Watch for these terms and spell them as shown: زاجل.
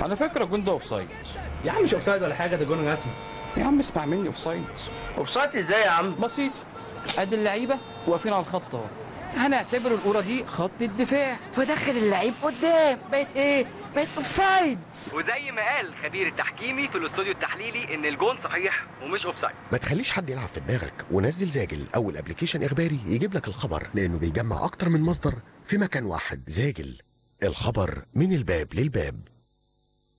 على فكره الجون ده اوف سايد. يا عم مش اوف سايد ولا حاجه، ده جون رسمي. يا عم اسمع مني، اوف سايد. اوف سايد ازاي يا عم؟ بسيط، ادي اللعيبه واقفين على الخط اهو، هنعتبر الكوره دي خط الدفاع، فدخل اللعيب قدام، بقت ايه؟ بقت اوف سايد. وزي ما قال خبير التحكيمي في الاستوديو التحليلي ان الجون صحيح ومش اوف سايد. ما تخليش حد يلعب في دماغك، ونزل زاجل اول ابلكيشن اخباري يجيب لك الخبر، لانه بيجمع اكتر من مصدر في مكان واحد. زاجل، الخبر من الباب للباب.